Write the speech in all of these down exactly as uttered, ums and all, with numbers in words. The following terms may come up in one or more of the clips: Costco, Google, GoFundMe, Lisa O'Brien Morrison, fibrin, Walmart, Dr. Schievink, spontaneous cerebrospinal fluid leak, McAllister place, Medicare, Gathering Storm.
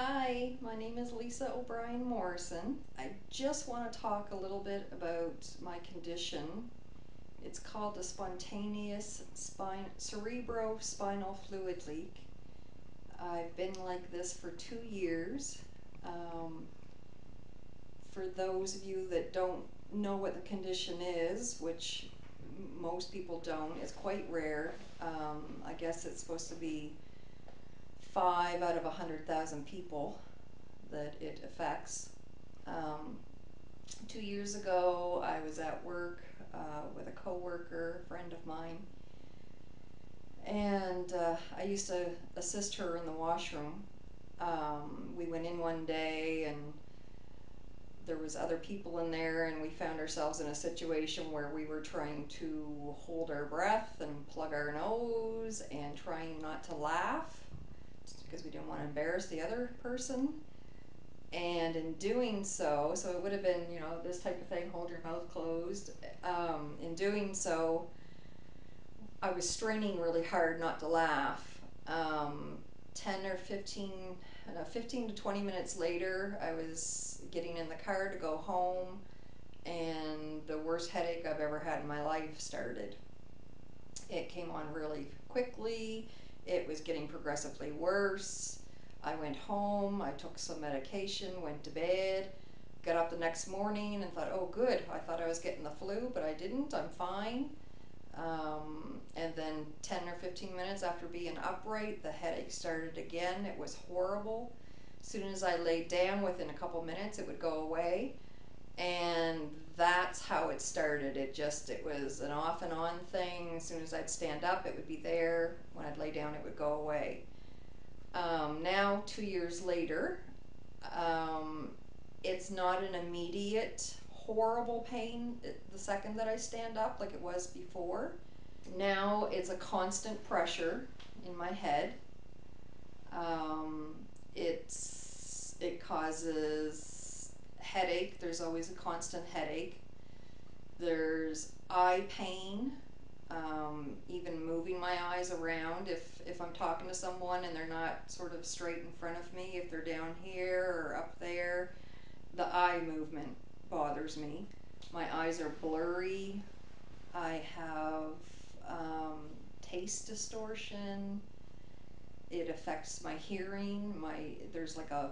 Hi, my name is Lisa O'Brien Morrison. I just want to talk a little bit about my condition. It's called a spontaneous spine, cerebrospinal fluid leak. I've been like this for two years. Um, for those of you that don't know what the condition is, which most people don't, it's quite rare. Um, I guess it's supposed to be five out of a hundred thousand people that it affects. Um, two years ago, I was at work uh, with a coworker, a friend of mine, and uh, I used to assist her in the washroom. Um, we went in one day, and there was other people in there, and we found ourselves in a situation where we were trying to hold our breath and plug our nose and trying not to laugh, because we didn't want to embarrass the other person. And in doing so, so it would have been, you know, this type of thing, hold your mouth closed. Um, in doing so, I was straining really hard not to laugh. Um, ten or fifteen, no, fifteen to twenty minutes later, I was getting in the car to go home, and the worst headache I've ever had in my life started. It came on really quickly. It was getting progressively worse. I went home, I took some medication, went to bed, got up the next morning and thought, oh good, I thought I was getting the flu, but I didn't, I'm fine. Um, and then ten or fifteen minutes after being upright, the headache started again. It was horrible. As soon as I laid down, within a couple minutes, it would go away. And that's how it started. It just, it was an off and on thing. As soon as I'd stand up, it would be there. When I'd lay down, it would go away. Um, now, two years later, um, it's not an immediate, horrible pain the second that I stand up like it was before. Now, it's a constant pressure in my head. Um, it's, it causes headache. There's always a constant headache. There's eye pain, um, even moving my eyes around. If, if I'm talking to someone and they're not sort of straight in front of me, if they're down here or up there, the eye movement bothers me. My eyes are blurry. I have um, taste distortion. It affects my hearing. My there's like a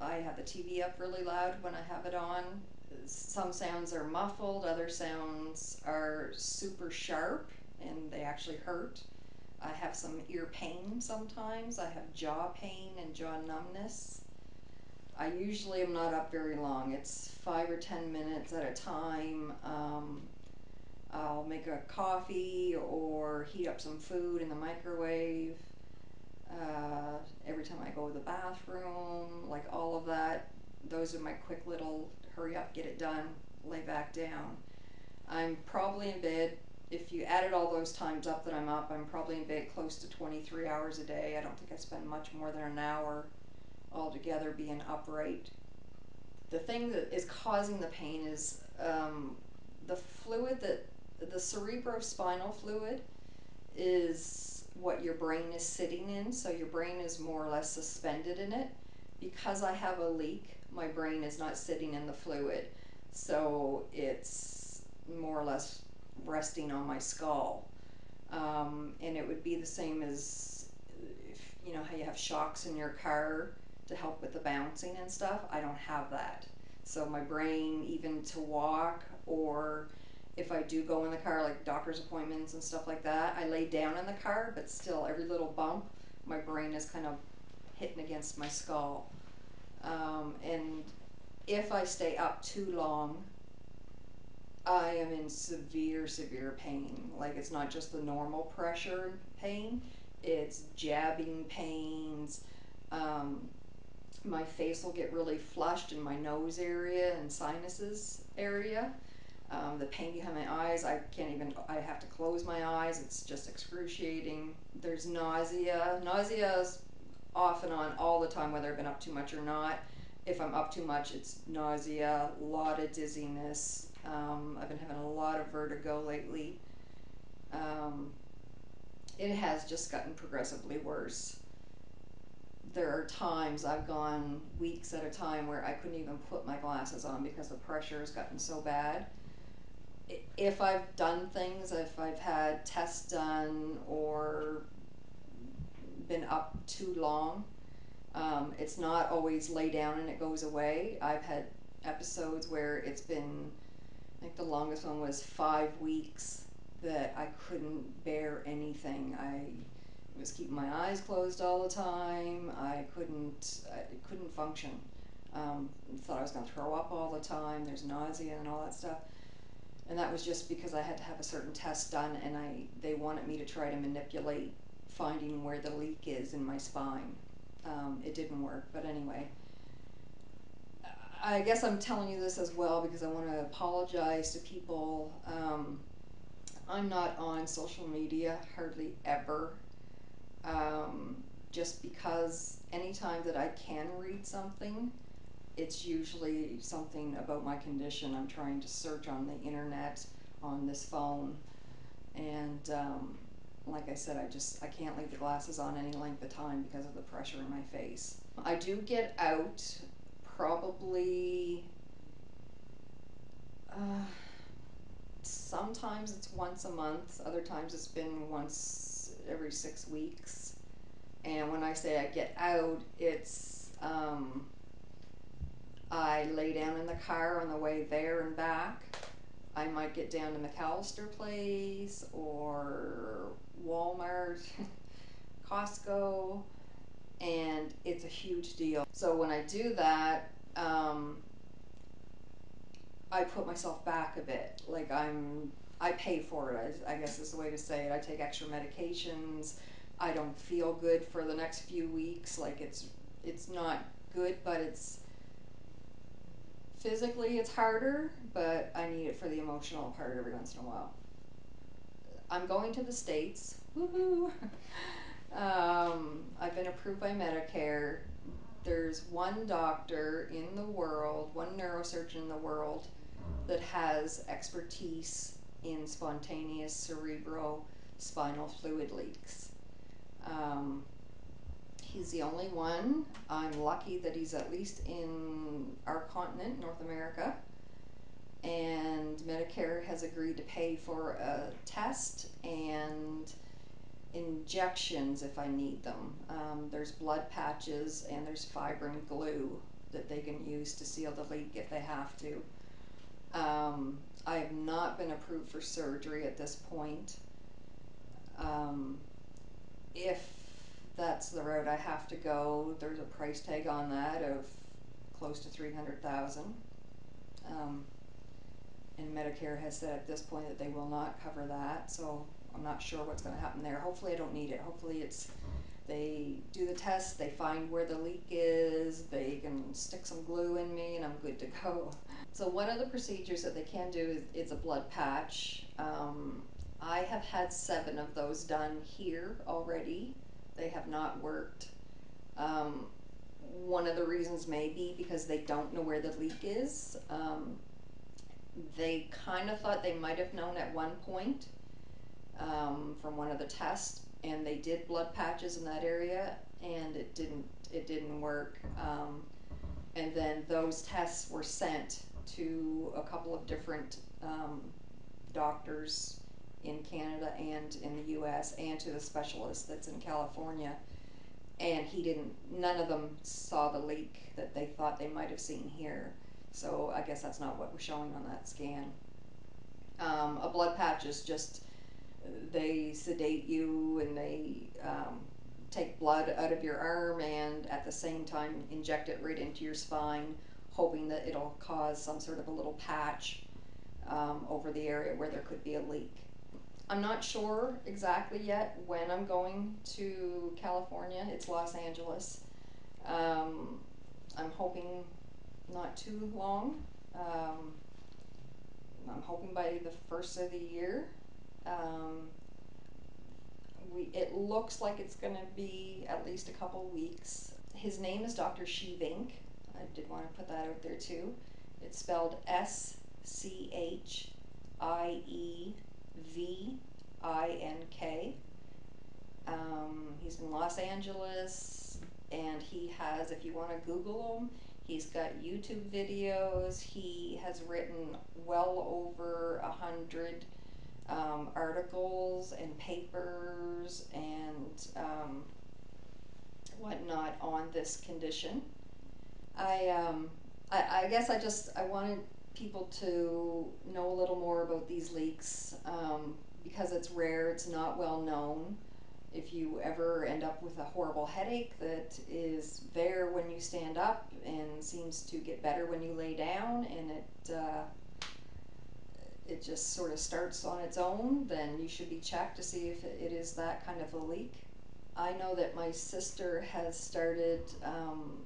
I have the T V up really loud when I have it on. Some sounds are muffled, other sounds are super sharp and they actually hurt. I have some ear pain sometimes. I have jaw pain and jaw numbness. I usually am not up very long. It's five or ten minutes at a time. Um, I'll make a coffee or heat up some food in the microwave. Uh, every time I go to the bathroom, like all of that, those are my quick little hurry up, get it done, lay back down. I'm probably in bed, if you added all those times up that I'm up, I'm probably in bed close to twenty-three hours a day. I don't think I spend much more than an hour altogether being upright. The thing that is causing the pain is um, the fluid that, the cerebrospinal fluid is what your brain is sitting in, so your brain is more or less suspended in it. Because I have a leak, my brain is not sitting in the fluid, so it's more or less resting on my skull. Um, and it would be the same as, if, you know, how you have shocks in your car to help with the bouncing and stuff. I don't have that. So my brain, even to walk, or if I do go in the car, like doctor's appointments and stuff like that, I lay down in the car, but still every little bump, my brain is kind of hitting against my skull. Um, and if I stay up too long, I am in severe, severe pain. Like, it's not just the normal pressure pain, it's jabbing pains. Um, my face will get really flushed in my nose area and sinuses area. Um, the pain behind my eyes, I can't even, I have to close my eyes, it's just excruciating. There's nausea. Nausea is off and on all the time, whether I've been up too much or not. If I'm up too much, it's nausea, a lot of dizziness. Um, I've been having a lot of vertigo lately. Um, it has just gotten progressively worse. there are times I've gone weeks at a time where I couldn't even put my glasses on because the pressure has gotten so bad. If I've done things, if I've had tests done or been up too long, um, it's not always lay down and it goes away. I've had episodes where it's been, I think the longest one was five weeks that I couldn't bear anything. I was keeping my eyes closed all the time. I couldn't, I couldn't function. Um, thought I was going to throw up all the time. There's nausea and all that stuff. And that was just because I had to have a certain test done, and I they wanted me to try to manipulate finding where the leak is in my spine. Um, it didn't work, but anyway. I guess I'm telling you this as well because I want to apologize to people. Um, I'm not on social media hardly ever, um, just because anytime that I can read something, it's usually something about my condition. I'm trying to search on the internet, on this phone, and um, like I said, I just I can't leave the glasses on any length of time because of the pressure in my face. I do get out probably, uh, sometimes it's once a month, other times it's been once every six weeks. And when I say I get out, it's, um, I lay down in the car on the way there and back. I might get down to McAllister Place or Walmart, Costco, and it's a huge deal. So when I do that, um, I put myself back a bit. Like I'm, I pay for it, I, I guess is the way to say it. I take extra medications. I don't feel good for the next few weeks. Like it's, it's not good, but it's, physically it's harder, but I need it for the emotional part every once in a while. I'm going to the States. Woohoo! um, I've been approved by Medicare. There's one doctor in the world, one neurosurgeon in the world, that has expertise in spontaneous cerebrospinal fluid leaks. Um, He's the only one. I'm lucky that he's at least in our continent, North America, and Medicare has agreed to pay for a test and injections if I need them. Um, there's blood patches and there's fibrin glue that they can use to seal the leak if they have to. Um, I have not been approved for surgery at this point. Um, if that's the road I have to go, there's a price tag on that of close to three hundred thousand dollars. Um, and Medicare has said at this point that they will not cover that, so I'm not sure what's going to happen there. Hopefully I don't need it. Hopefully it's, they do the test, they find where the leak is, they can stick some glue in me and I'm good to go. So one of the procedures that they can do is, is a blood patch. Um, I have had seven of those done here already. They have not worked. Um, one of the reasons may be because they don't know where the leak is. Um, they kind of thought they might have known at one point um, from one of the tests, and they did blood patches in that area, and it didn't. It didn't work. Um, and then those tests were sent to a couple of different um, doctors in Canada and in the U S and to the specialist that's in California, and he didn't, none of them saw the leak that they thought they might have seen here, so I guess that's not what was showing on that scan. Um, a blood patch is just, they sedate you and they um, take blood out of your arm and at the same time inject it right into your spine, hoping that it'll cause some sort of a little patch um, over the area where there could be a leak. I'm not sure exactly yet when I'm going to California. It's Los Angeles. Um, I'm hoping not too long. Um, I'm hoping by the first of the year. Um, we, it looks like it's going to be at least a couple weeks. His name is Doctor Schievink. I did want to put that out there too. It's spelled S C H I E V I N K. Um, he's in Los Angeles, and he has, if you want to Google him, he's got YouTube videos. He has written well over a hundred um, articles and papers and um, whatnot on this condition. I, um, I, I guess I just I wanted people to know a little more about these leaks um, because it's rare, it's not well known. If you ever end up with a horrible headache that is there when you stand up and seems to get better when you lay down, and it uh, it just sort of starts on its own, then you should be checked to see if it is that kind of a leak. I know that my sister has started um,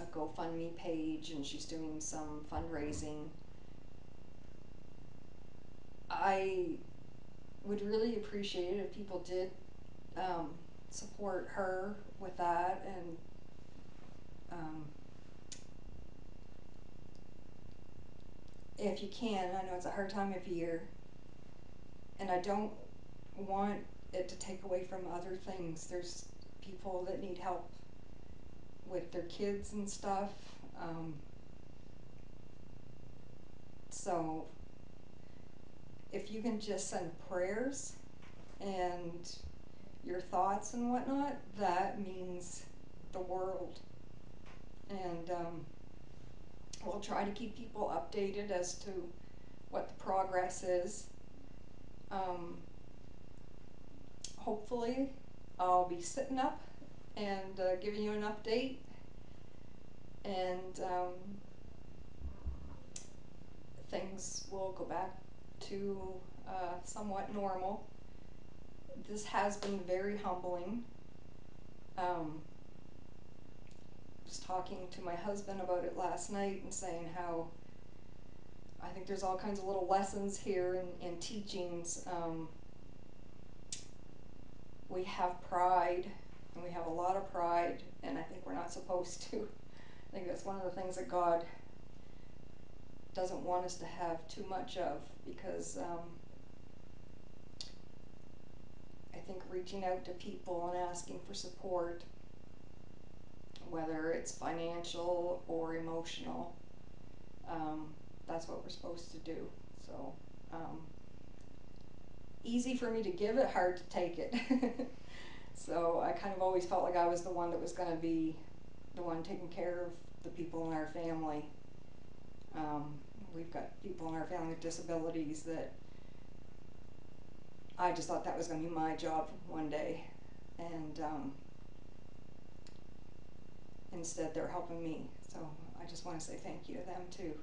a GoFundMe page, and she's doing some fundraising. I would really appreciate it if people did Um, support her with that, and um, if you can, I know it's a hard time of year, and I don't want it to take away from other things. There's people that need help with their kids and stuff, um, so if you can just send prayers and your thoughts and whatnot, that means the world. And um, we'll try to keep people updated as to what the progress is. Um, hopefully I'll be sitting up and uh, giving you an update, and um, things will go back to uh, somewhat normal. This has been very humbling. Um, I was talking to my husband about it last night and saying how I think there's all kinds of little lessons here and, and teachings. Um, we have pride, and we have a lot of pride, and I think we're not supposed to. I think that's one of the things that God doesn't want us to have too much of, because um, I think reaching out to people and asking for support, whether it's financial or emotional, um, that's what we're supposed to do. So um, easy for me to give it, hard to take it. So I kind of always felt like I was the one that was going to be the one taking care of the people in our family. Um, we've got people in our family with disabilities that I just thought that was going to be my job one day, and um, instead they're helping me, so I just want to say thank you to them too.